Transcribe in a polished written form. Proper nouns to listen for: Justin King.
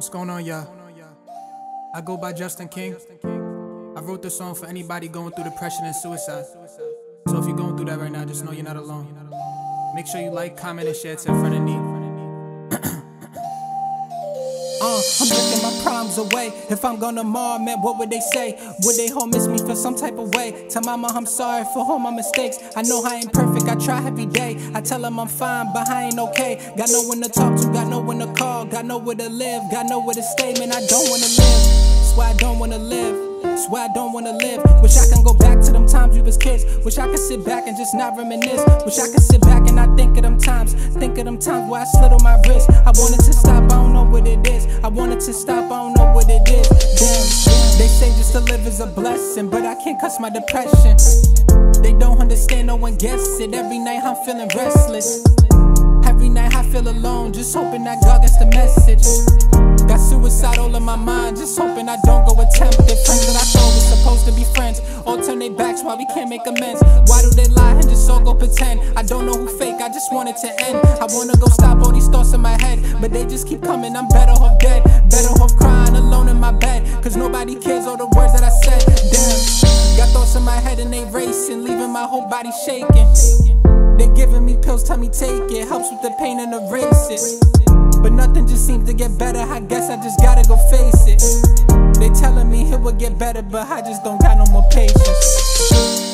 What's going on, y'all? I go by Justin King. I wrote this song for anybody going through depression and suicide. So if you're going through that right now, just know you're not alone. Make sure you like, comment, and share to a friend in need. I'm taking my problems away. If I'm gone tomorrow, man, what would they say? Would they all miss me for some type of way? Tell mama I'm sorry for all my mistakes. I know I ain't perfect, I try every day. I tell them I'm fine, but I ain't okay. Got no one to talk to, got no one to call. Got nowhere to live, got nowhere to stay. Man, I don't wanna live, that's why I don't wanna live. That's why I don't wanna live. Wish I can go back to them times we was kids. Wish I could sit back and just not reminisce. Wish I could sit back and not think of them times. Think of them times where I slid on my wrist. I wanted to stop, I don't know what it is. I wanted to stop, I don't know what it is. Damn, they say just to live is a blessing, but I can't cuss my depression. They don't understand, no one gets it. Every night I'm feeling restless. Every night I feel alone, just hoping that God gets the message. Got suicide all in my mind, just hoping I don't go attempt it. Friends that I thought were supposed to be friends, all turn their backs, why we can't make amends? Why do they lie and just all go pretend? I don't know who fake, I just want it to end. I wanna go stop all these thoughts in my head, but they just keep coming, I'm better off dead. Better off crying alone in my bed, cause nobody cares all the words that I said. Damn, got thoughts in my head and they racing, leaving my whole body shaking. They giving me pills, tell me take it, helps with the pain and erase it. But nothing just seems to get better, I guess I just gotta go face it. They telling me it will get better, but I just don't got no more patience.